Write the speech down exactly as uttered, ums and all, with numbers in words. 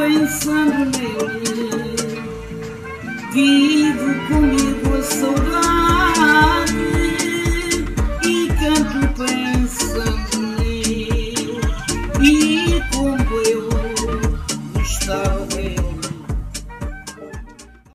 Pensando nele, vivo comigo a saudade.